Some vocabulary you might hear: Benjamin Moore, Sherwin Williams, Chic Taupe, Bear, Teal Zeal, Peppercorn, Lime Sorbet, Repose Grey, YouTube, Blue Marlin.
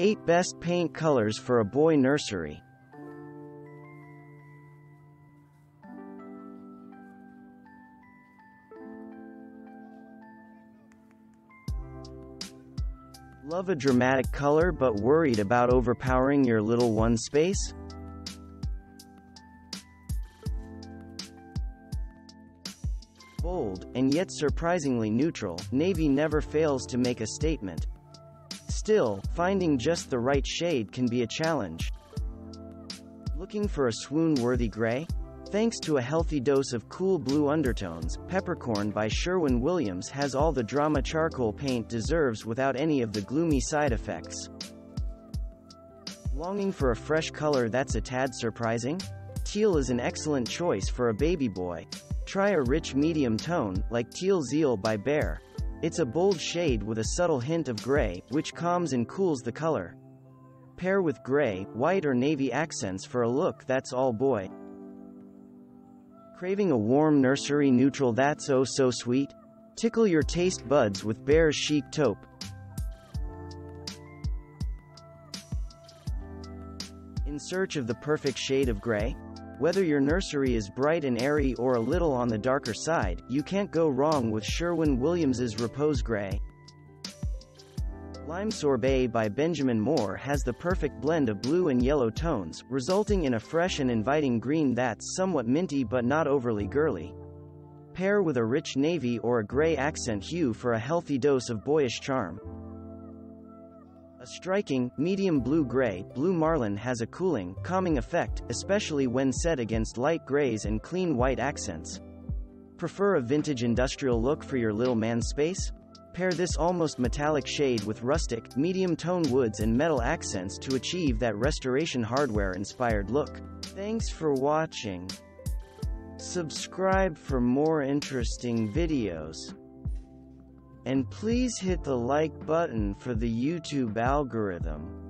8 Best Paint Colors for a Boy Nursery. Love a dramatic color but worried about overpowering your little one's space? Bold, and yet surprisingly neutral, navy never fails to make a statement. Still, finding just the right shade can be a challenge. Looking for a swoon-worthy gray? Thanks to a healthy dose of cool blue undertones, Peppercorn by Sherwin Williams has all the drama charcoal paint deserves without any of the gloomy side effects. Longing for a fresh color that's a tad surprising? Teal is an excellent choice for a baby boy. Try a rich medium tone, like Teal Zeal by Bear. It's a bold shade with a subtle hint of gray, which calms and cools the color. Pair with gray, white or navy accents for a look that's all boy. Craving a warm nursery neutral that's oh so sweet? Tickle your taste buds with Bear's Chic Taupe. In search of the perfect shade of gray? Whether your nursery is bright and airy or a little on the darker side, you can't go wrong with Sherwin Williams's Repose Grey. Lime Sorbet by Benjamin Moore has the perfect blend of blue and yellow tones, resulting in a fresh and inviting green that's somewhat minty but not overly girly. Pair with a rich navy or a gray accent hue for a healthy dose of boyish charm. A striking, medium blue-gray, Blue Marlin has a cooling, calming effect, especially when set against light grays and clean white accents. Prefer a vintage industrial look for your little man's space? Pair this almost metallic shade with rustic, medium-tone woods and metal accents to achieve that restoration hardware-inspired look. Thanks for watching. Subscribe for more interesting videos. And please hit the like button for the YouTube algorithm.